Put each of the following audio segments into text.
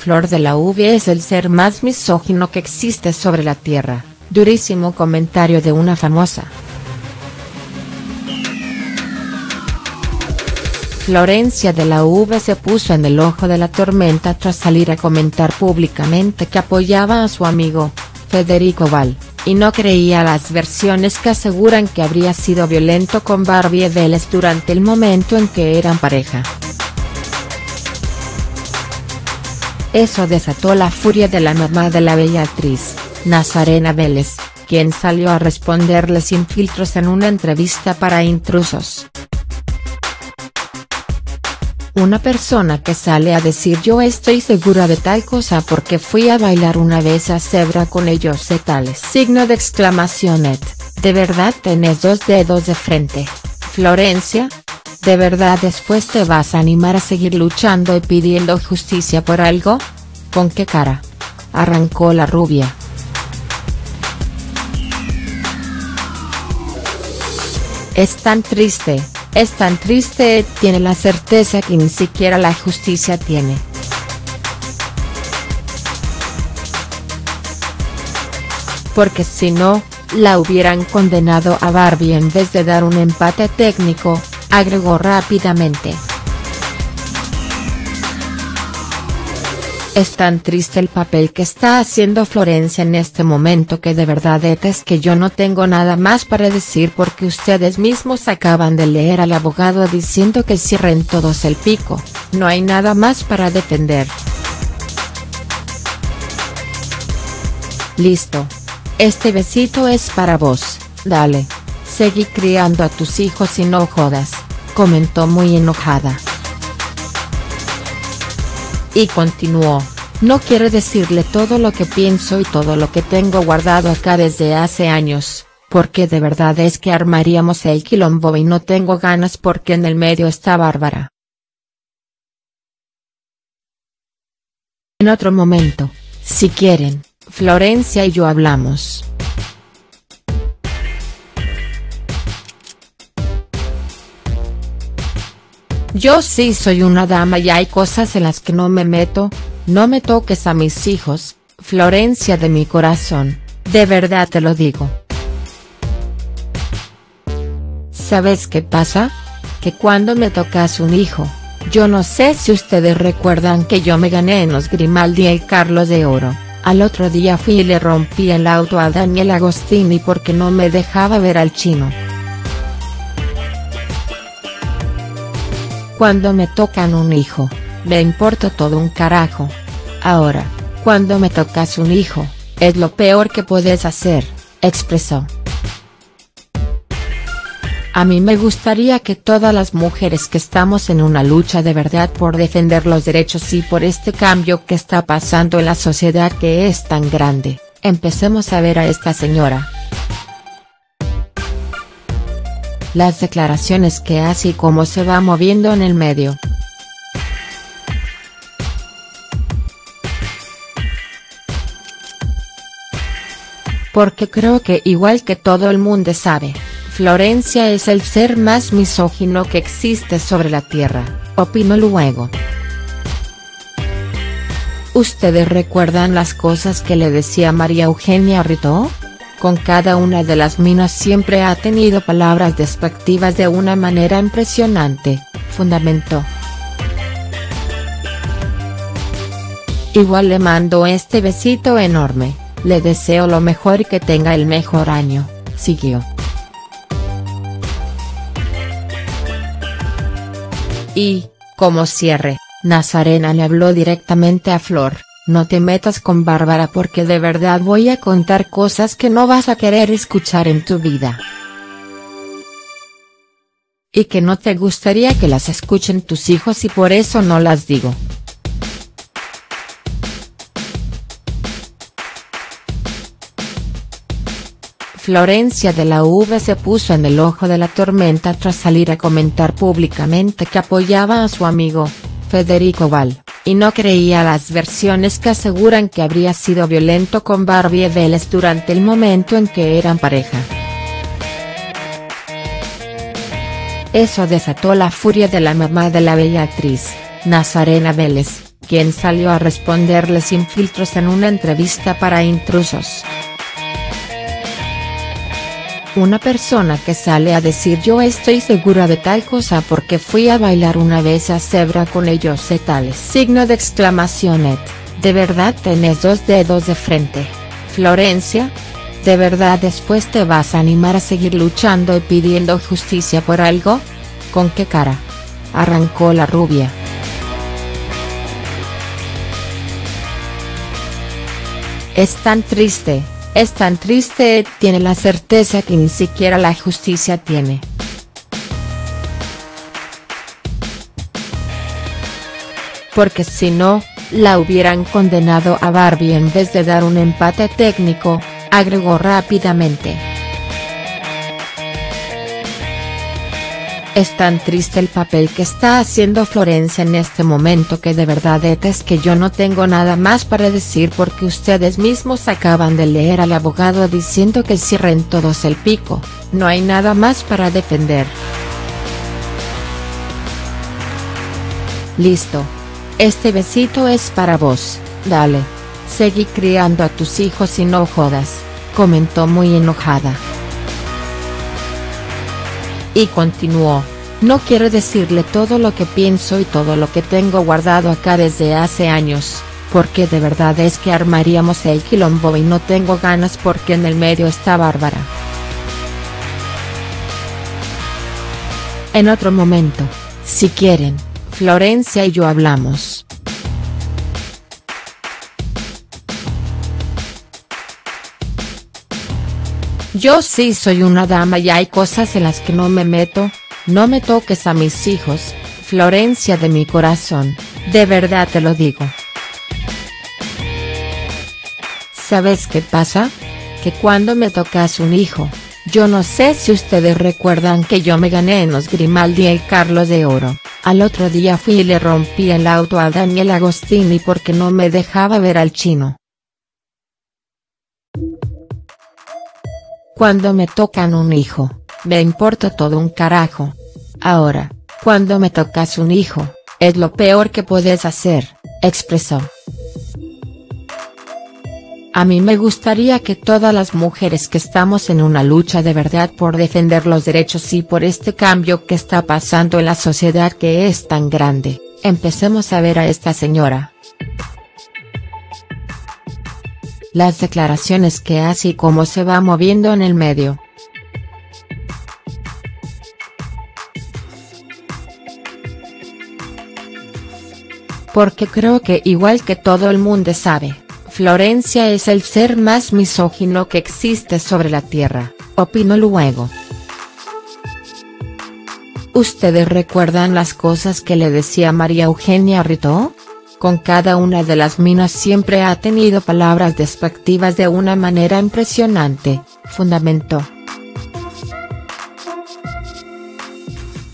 Flor de la V es el ser más misógino que existe sobre la tierra, durísimo comentario de una famosa. Florencia de la V se puso en el ojo de la tormenta tras salir a comentar públicamente que apoyaba a su amigo, Federico Val, y no creía las versiones que aseguran que habría sido violento con Barbie Vélez durante el momento en que eran pareja. Eso desató la furia de la mamá de la bella actriz, Nazarena Vélez, quien salió a responderle sin filtros en una entrevista para Intrusos. Una persona que sale a decir "yo estoy segura de tal cosa porque fui a bailar una vez a Zebra con ellos y tal", signo de exclamación. ¿De verdad tenés dos dedos de frente, Florencia? ¿De verdad después te vas a animar a seguir luchando y pidiendo justicia por algo? ¿Con qué cara?, arrancó la rubia. Es tan triste. Es tan triste, tiene la certeza que ni siquiera la justicia tiene. Porque si no, la hubieran condenado a Barbie en vez de dar un empate técnico, agregó rápidamente. Es tan triste el papel que está haciendo Florencia en este momento que de verdad es que yo no tengo nada más para decir, porque ustedes mismos acaban de leer al abogado diciendo que cierren todos el pico, no hay nada más para defender. Listo. Este besito es para vos, dale, seguí criando a tus hijos y no jodas, comentó muy enojada. Y continuó, no quiero decirle todo lo que pienso y todo lo que tengo guardado acá desde hace años, porque de verdad es que armaríamos el quilombo y no tengo ganas, porque en el medio está Bárbara. En otro momento, si quieren, Florencia y yo hablamos. Yo sí soy una dama y hay cosas en las que no me meto, no me toques a mis hijos, Florencia de mi corazón, de verdad te lo digo. ¿Sabes qué pasa? Que cuando me tocas un hijo, yo no sé si ustedes recuerdan que yo me gané en los Grimaldi y Carlos de Oro, al otro día fui y le rompí el auto a Daniel Agostini porque no me dejaba ver al chino. Cuando me tocan un hijo, me importa todo un carajo. Ahora, cuando me tocas un hijo, es lo peor que puedes hacer, expresó. A mí me gustaría que todas las mujeres que estamos en una lucha de verdad por defender los derechos y por este cambio que está pasando en la sociedad que es tan grande, empecemos a ver a esta señora. Las declaraciones que hace y cómo se va moviendo en el medio. Porque creo que igual que todo el mundo sabe, Florencia es el ser más misógino que existe sobre la tierra, opinó luego. ¿Ustedes recuerdan las cosas que le decía María Eugenia Rito? Con cada una de las minas siempre ha tenido palabras despectivas de una manera impresionante, fundamentó. Igual le mando este besito enorme, le deseo lo mejor y que tenga el mejor año, siguió. Y, como cierre, Nazarena le habló directamente a Flor. No te metas con Bárbara porque de verdad voy a contar cosas que no vas a querer escuchar en tu vida. Y que no te gustaría que las escuchen tus hijos y por eso no las digo. Florencia de la V se puso en el ojo de la tormenta tras salir a comentar públicamente que apoyaba a su amigo, Federico Val, y no creía las versiones que aseguran que habría sido violento con Barbie Vélez durante el momento en que eran pareja. Eso desató la furia de la mamá de la bella actriz, Nazarena Vélez, quien salió a responderle sin filtros en una entrevista para Intrusos. Una persona que sale a decir yo estoy segura de tal cosa porque fui a bailar una vez a Zebra con ellos y tales. Signo de exclamación. ¿De verdad tenés dos dedos de frente, Florencia? ¿De verdad después te vas a animar a seguir luchando y pidiendo justicia por algo? ¿Con qué cara?, arrancó la rubia. Es tan triste, tiene la certeza que ni siquiera la justicia tiene. Porque si no, la hubieran condenado a Barbie en vez de dar un empate técnico, agregó rápidamente. Es tan triste el papel que está haciendo Florencia en este momento que de verdad es que yo no tengo nada más para decir porque ustedes mismos acaban de leer al abogado diciendo que cierren todos el pico, no hay nada más para defender. Listo. Este besito es para vos, dale. Seguí criando a tus hijos y no jodas, comentó muy enojada. Y continuó, no quiero decirle todo lo que pienso y todo lo que tengo guardado acá desde hace años, porque de verdad es que armaríamos el quilombo y no tengo ganas porque en el medio está Bárbara. En otro momento, si quieren, Florencia y yo hablamos. Yo sí soy una dama y hay cosas en las que no me meto, no me toques a mis hijos, Florencia de mi corazón, de verdad te lo digo. ¿Sabes qué pasa? Que cuando me tocas un hijo, yo no sé si ustedes recuerdan que yo me gané en los Grimaldi y Carlos de Oro, al otro día fui y le rompí el auto a Daniel Agostini porque no me dejaba ver al chino. Cuando me tocan un hijo, me importa todo un carajo. Ahora, cuando me tocas un hijo, es lo peor que puedes hacer, expresó. A mí me gustaría que todas las mujeres que estamos en una lucha de verdad por defender los derechos y por este cambio que está pasando en la sociedad que es tan grande, empecemos a ver a esta señora. Las declaraciones que hace y cómo se va moviendo en el medio. Porque creo que igual que todo el mundo sabe, Florencia es el ser más misógino que existe sobre la tierra, opinó luego. ¿Ustedes recuerdan las cosas que le decía María Eugenia Rito? Con cada una de las minas siempre ha tenido palabras despectivas de una manera impresionante, fundamentó.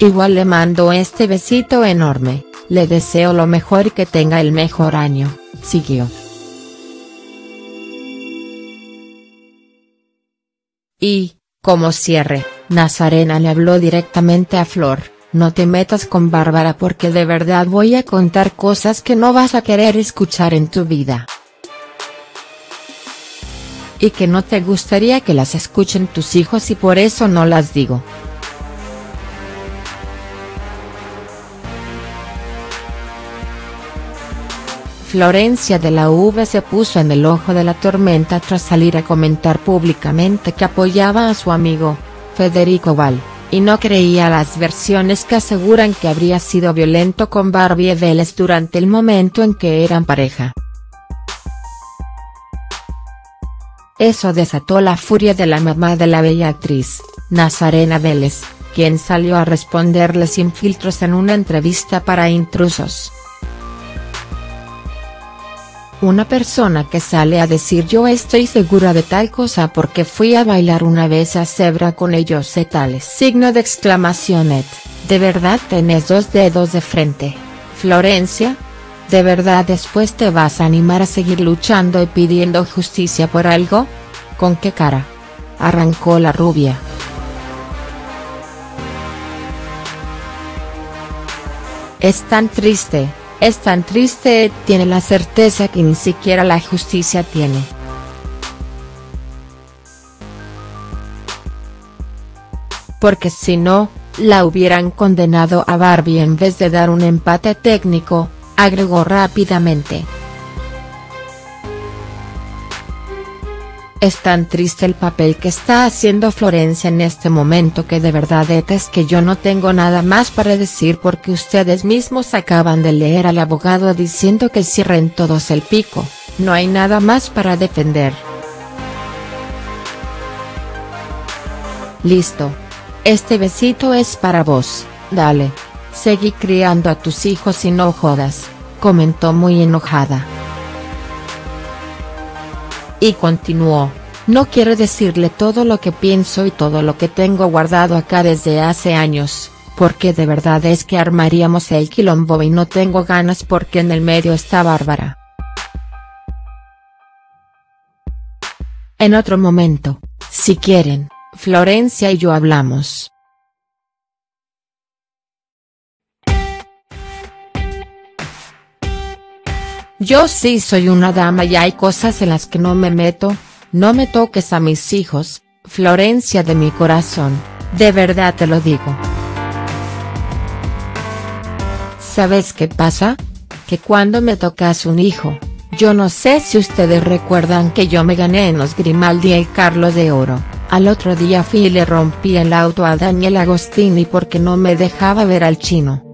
Igual le mando este besito enorme, le deseo lo mejor y que tenga el mejor año, siguió. Y, como cierre, Nazarena le habló directamente a Flor. No te metas con Bárbara porque de verdad voy a contar cosas que no vas a querer escuchar en tu vida. Y que no te gustaría que las escuchen tus hijos y por eso no las digo. Florencia de la V se puso en el ojo de la tormenta tras salir a comentar públicamente que apoyaba a su amigo, Federico Val, y no creía las versiones que aseguran que habría sido violento con Barbie Vélez durante el momento en que eran pareja. Eso desató la furia de la mamá de la bella actriz, Nazarena Vélez, quien salió a responderle sin filtros en una entrevista para Intrusos. Una persona que sale a decir yo estoy segura de tal cosa porque fui a bailar una vez a Zebra con ellos y tales. Signo de exclamación. ¿De verdad tenés dos dedos de frente, Florencia? ¿De verdad después te vas a animar a seguir luchando y pidiendo justicia por algo? ¿Con qué cara?, arrancó la rubia. Es tan triste. Es tan triste, tiene la certeza que ni siquiera la justicia tiene. Porque si no, la hubieran condenado a Barbie en vez de dar un empate técnico, agregó rápidamente. Es tan triste el papel que está haciendo Florencia en este momento que de verdad es que yo no tengo nada más para decir, porque ustedes mismos acaban de leer al abogado diciendo que cierren todos el pico, no hay nada más para defender. Listo. Este besito es para vos, dale. Seguí criando a tus hijos y no jodas, comentó muy enojada. Y continuó, no quiero decirle todo lo que pienso y todo lo que tengo guardado acá desde hace años, porque de verdad es que armaríamos el quilombo y no tengo ganas, porque en el medio está Bárbara. En otro momento, si quieren, Florencia y yo hablamos. Yo sí soy una dama y hay cosas en las que no me meto, no me toques a mis hijos, Florencia de mi corazón, de verdad te lo digo. ¿Sabes qué pasa? Que cuando me tocas un hijo, yo no sé si ustedes recuerdan que yo me gané en los Grimaldi y Carlos de Oro. Al otro día fui y le rompí el auto a Daniel Agostini porque no me dejaba ver al chino.